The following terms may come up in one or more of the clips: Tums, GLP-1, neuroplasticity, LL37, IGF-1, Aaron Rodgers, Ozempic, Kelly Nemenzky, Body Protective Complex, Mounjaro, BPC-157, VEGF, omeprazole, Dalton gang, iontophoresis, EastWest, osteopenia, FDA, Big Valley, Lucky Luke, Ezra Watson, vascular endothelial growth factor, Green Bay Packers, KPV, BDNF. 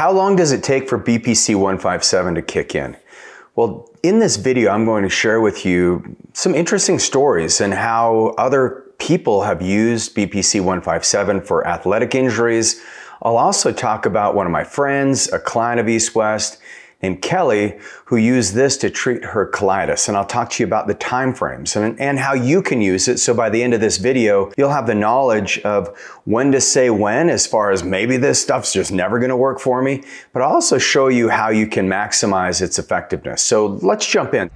How long does it take for BPC-157 to kick in? Well, in this video, I'm going to share with you some interesting stories and how other people have used BPC-157 for athletic injuries. I'll also talk about one of my friends, a client of EastWest, named Kelly, who used this to treat her colitis. And I'll talk to you about the timeframes and how you can use it. So by the end of this video, you'll have the knowledge of when to say when, as far as maybe this stuff's just never gonna work for me, but I'll also show you how you can maximize its effectiveness. So let's jump in.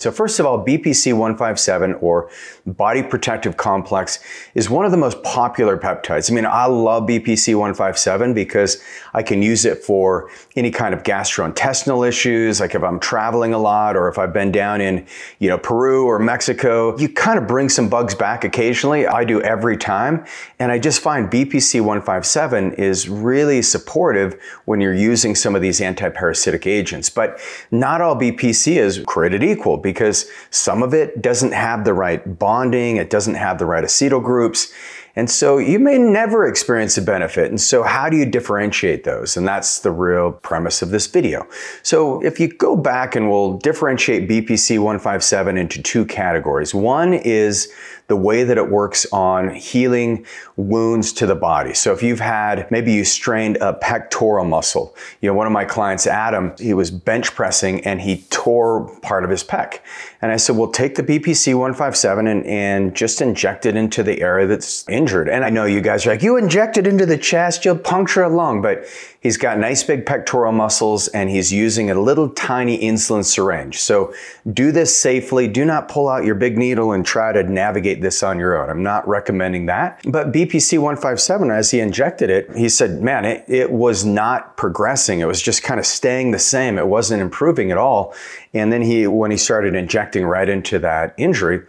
So first of all, BPC-157, or Body Protective Complex, is one of the most popular peptides. I mean, I love BPC-157 because I can use it for any kind of gastrointestinal issues, like if I'm traveling a lot or if I've been down in, you know, Peru or Mexico. You kind of bring some bugs back occasionally. I do every time. And I just find BPC-157 is really supportive when you're using some of these antiparasitic agents. But not all BPC is created equal, because some of it doesn't have the right bonding, it doesn't have the right acetyl groups, and so you may never experience a benefit. And so how do you differentiate those? And that's the real premise of this video. So if you go back, and we'll differentiate BPC-157 into two categories. One is the way that it works on healing wounds to the body. So if you've had, maybe you strained a pectoral muscle. You know, one of my clients, Adam, he was bench pressing and he tore part of his pec. And I said, well, take the BPC-157 and just inject it into the area that's injured. And I know you guys are like, you inject it into the chest, you'll puncture a lung, but he's got nice big pectoral muscles and he's using a little tiny insulin syringe. So do this safely. Do not pull out your big needle and try to navigate this on your own. I'm not recommending that. But BPC-157, as he injected it, he said, man, it was not progressing. It was just kind of staying the same. It wasn't improving at all. And then when he started injecting right into that injury,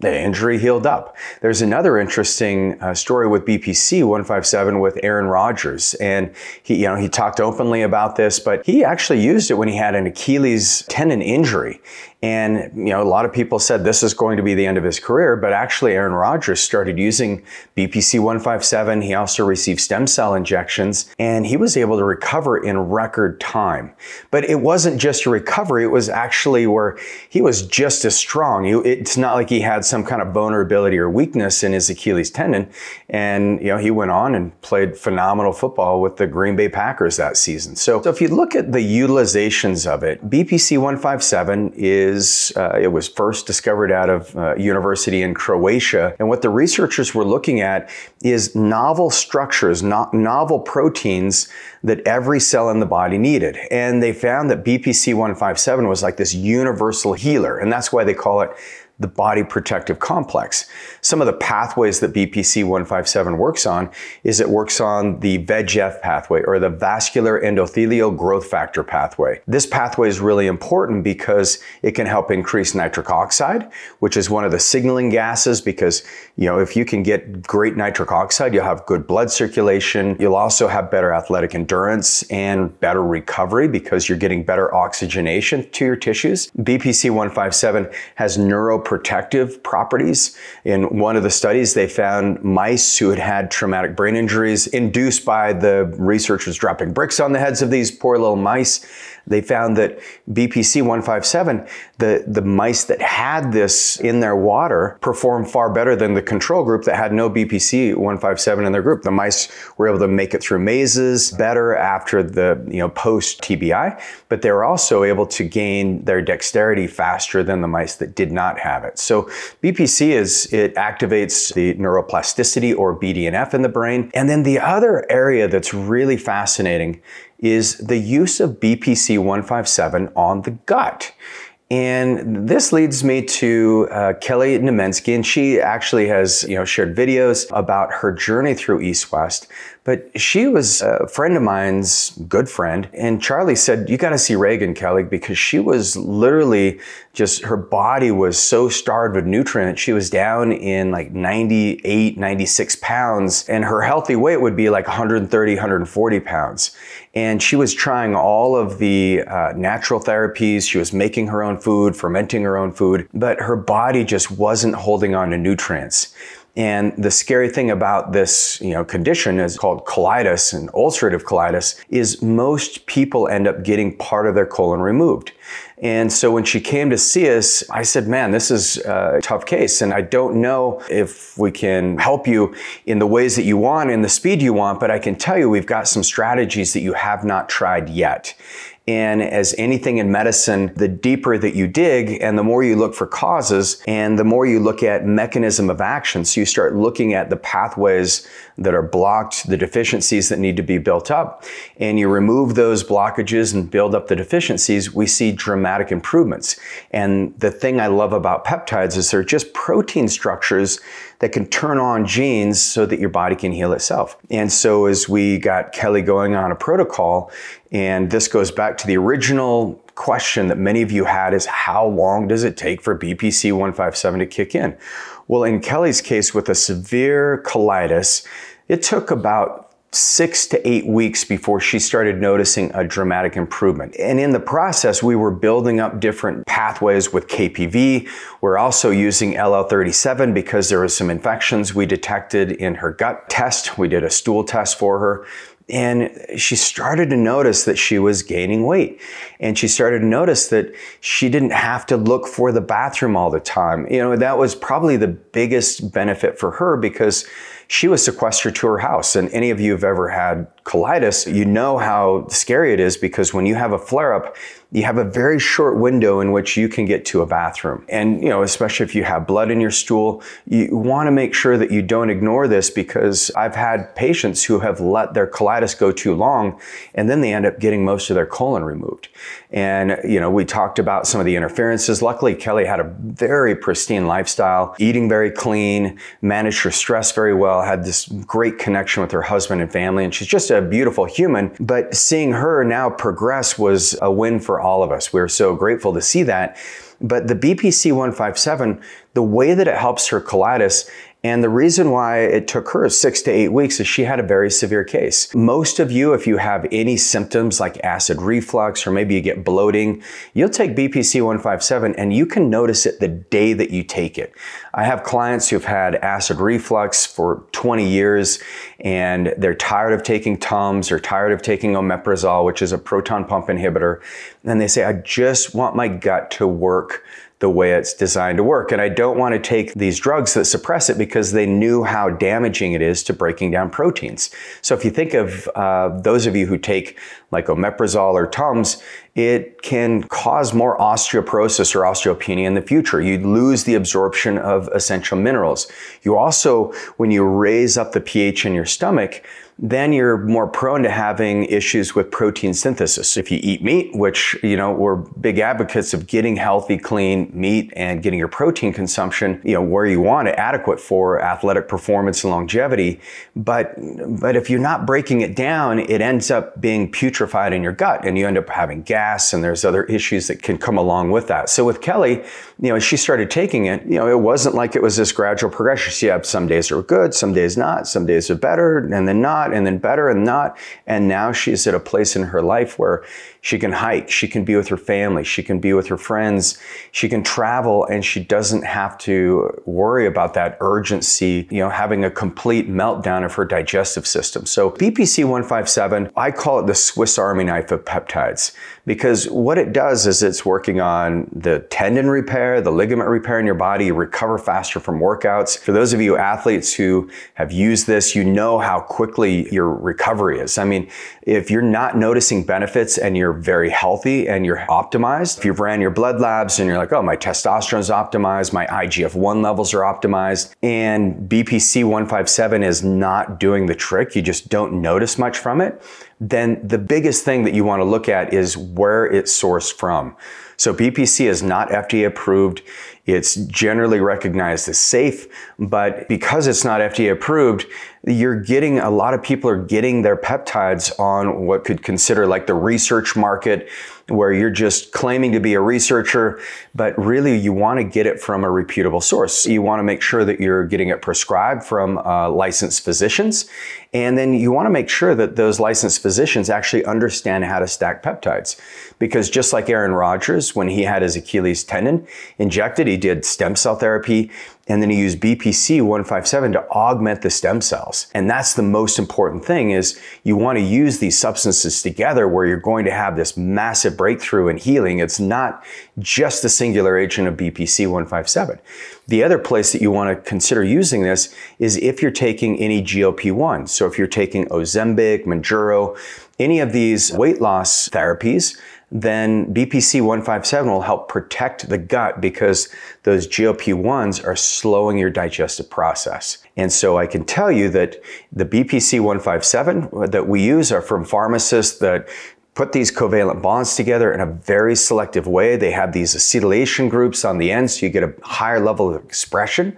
the injury healed up. There's another interesting story with BPC-157 with Aaron Rodgers. And he talked openly about this, but he actually used it when he had an Achilles tendon injury. And a lot of people said this is going to be the end of his career, but actually Aaron Rodgers started using BPC-157. He also received stem cell injections and he was able to recover in record time. But it wasn't just a recovery, it was actually where he was just as strong. It's not like he had some kind of vulnerability or weakness in his Achilles tendon. And he went on and played phenomenal football with the Green Bay Packers that season. So if you look at the utilizations of it, BPC-157 it was first discovered out of university in Croatia. And what the researchers were looking at is novel structures, novel proteins that every cell in the body needed. And they found that BPC-157 was like this universal healer. And that's why they call it the Body Protective Complex. Some of the pathways that BPC-157 works on is it works on the VEGF pathway, or the vascular endothelial growth factor pathway. This pathway is really important because it can help increase nitric oxide, which is one of the signaling gases, because if you can get great nitric oxide, you'll have good blood circulation. You'll also have better athletic endurance and better recovery because you're getting better oxygenation to your tissues. BPC-157 has neuroprotective properties. In one of the studies, they found mice who had had traumatic brain injuries induced by the researchers dropping bricks on the heads of these poor little mice. They found that BPC-157, the mice that had this in their water performed far better than the control group that had no BPC-157 in their group. The mice were able to make it through mazes better after the post TBI, but they were also able to gain their dexterity faster than the mice that did not have it. So BPC activates the neuroplasticity, or BDNF, in the brain. And then the other area that's really fascinating is the use of BPC-157 on the gut. And this leads me to Kelly Nemenzky, and she actually has shared videos about her journey through EastWest. But she was a friend of mine's good friend, and Charlie said, you gotta see Reagan, Kelly, because she was literally just, her body was so starved of nutrients. She was down in like 98, 96 pounds, and her healthy weight would be like 130, 140 pounds. And she was trying all of the natural therapies. She was making her own food, fermenting her own food, but her body just wasn't holding on to nutrients. And the scary thing about this, condition is called colitis and ulcerative colitis is most people end up getting part of their colon removed. And so when she came to see us, I said, man, this is a tough case. And I don't know if we can help you in the ways that you want, in the speed you want, but I can tell you we've got some strategies that you have not tried yet. And as anything in medicine, the deeper that you dig and the more you look for causes and the more you look at mechanism of action. So you start looking at the pathways that are blocked, the deficiencies that need to be built up, and you remove those blockages and build up the deficiencies, we see dramatic improvements. And the thing I love about peptides is they're just protein structures that can turn on genes so that your body can heal itself. And so as we got Kelly going on a protocol, and this goes back to the original question that many of you had is how long does it take for BPC-157 to kick in? Well, in Kelly's case with a severe colitis, it took about 6 to 8 weeks before she started noticing a dramatic improvement. And in the process, we were building up different pathways with KPV. We're also using LL37 because there were some infections we detected in her gut test. We did a stool test for her. And she started to notice that she was gaining weight. And she started to notice that she didn't have to look for the bathroom all the time. You know, that was probably the biggest benefit for her because she was sequestered to her house. And any of you who've ever had colitis, you know how scary it is because when you have a flare-up, you have a very short window in which you can get to a bathroom. And, especially if you have blood in your stool, you want to make sure that you don't ignore this because I've had patients who have let their colitis go too long and then they end up getting most of their colon removed. And, we talked about some of the interferences. Luckily, Kelly had a very pristine lifestyle, eating very clean, managed her stress very well, had this great connection with her husband and family. And she's just a beautiful human. But seeing her now progress was a win for all of us. We were so grateful to see that. But the BPC-157, the way that it helps her colitis, and the reason why it took her 6 to 8 weeks is she had a very severe case. Most of you, if you have any symptoms like acid reflux or maybe you get bloating, you'll take BPC-157 and you can notice it the day that you take it. I have clients who've had acid reflux for 20 years and they're tired of taking Tums, they're tired of taking omeprazole, which is a proton pump inhibitor, and they say, I just want my gut to work the way it's designed to work. And I don't want to take these drugs that suppress it because they knew how damaging it is to breaking down proteins. So if you think of those of you who take like omeprazole or Tums, it can cause more osteoporosis or osteopenia in the future. You lose the absorption of essential minerals. You also, when you raise up the pH in your stomach, then you're more prone to having issues with protein synthesis. If you eat meat, which, we're big advocates of getting healthy, clean meat and getting your protein consumption, where you want it, adequate for athletic performance and longevity. But if you're not breaking it down, it ends up being putrefied in your gut and you end up having gas and there's other issues that can come along with that. So with Kelly, as she started taking it, it wasn't like it was this gradual progression. She had some days that were good, some days not, some days are better and then not, and then better and not. And now she's at a place in her life where she can hike, she can be with her family, she can be with her friends, she can travel, and she doesn't have to worry about that urgency, having a complete meltdown of her digestive system. So BPC-157, I call it the Swiss Army knife of peptides, because what it does is it's working on the tendon repair, the ligament repair in your body. You recover faster from workouts. For those of you athletes who have used this, you know how quickly your recovery is. I mean, if you're not noticing benefits and you're very healthy and you're optimized, if you've ran your blood labs and you're like, oh, my testosterone's optimized, my IGF-1 levels are optimized, and BPC-157 is not doing the trick, you just don't notice much from it, then the biggest thing that you want to look at is where it's sourced from. So BPC is not FDA approved. It's generally recognized as safe, but because it's not FDA approved, a lot of people are getting their peptides on what could consider like the research market, where you're just claiming to be a researcher, but really you want to get it from a reputable source. You want to make sure that you're getting it prescribed from licensed physicians. And then you want to make sure that those licensed physicians actually understand how to stack peptides. Because just like Aaron Rodgers, Rodgers when he had his Achilles tendon injected. He did stem cell therapy, and then he used BPC-157 to augment the stem cells. And that's the most important thing, is you want to use these substances together where you're going to have this massive breakthrough in healing. It's not just the singular agent of BPC-157. The other place that you want to consider using this is if you're taking any GLP-1. So if you're taking Ozempic, Mounjaro, any of these weight loss therapies, then BPC-157 will help protect the gut because those GLP-1s are slowing your digestive process. And so I can tell you that the BPC-157 that we use are from pharmacists that put these covalent bonds together in a very selective way. They have these acetylation groups on the end, so you get a higher level of expression.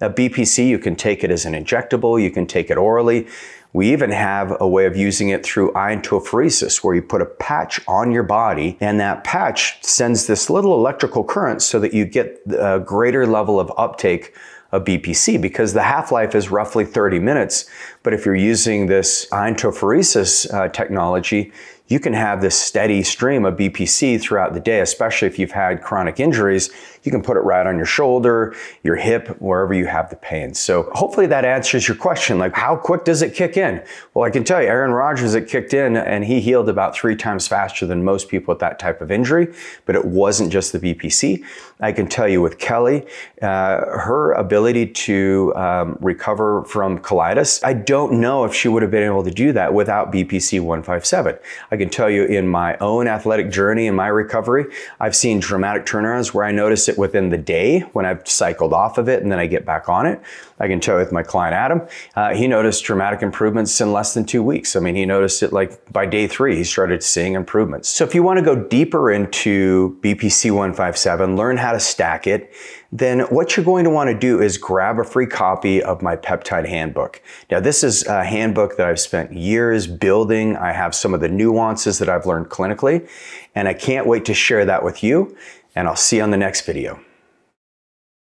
A BPC, you can take it as an injectable, you can take it orally. We even have a way of using it through iontophoresis, where you put a patch on your body and that patch sends this little electrical current so that you get a greater level of uptake of BPC, because the half-life is roughly 30 minutes. But if you're using this iontophoresis technology, you can have this steady stream of BPC throughout the day, especially if you've had chronic injuries. You can put it right on your shoulder, your hip, wherever you have the pain. So hopefully that answers your question, like how quick does it kick in? Well, I can tell you, Aaron Rodgers, it kicked in and he healed about 3 times faster than most people with that type of injury, but it wasn't just the BPC. I can tell you with Kelly, her ability to recover from colitis, I don't know if she would have been able to do that without BPC-157. I can tell you in my own athletic journey and my recovery, I've seen dramatic turnarounds where I notice it within the day when I've cycled off of it and then I get back on it. I can tell you with my client Adam, he noticed dramatic improvements in less than 2 weeks. I mean, he noticed it like by day 3, he started seeing improvements. So if you want to go deeper into BPC-157, learn how to stack it, then what you're going to want to do is grab a free copy of my peptide handbook. Now, this is a handbook that I've spent years building. I have some of the nuances that I've learned clinically, and I can't wait to share that with you, and I'll see you on the next video.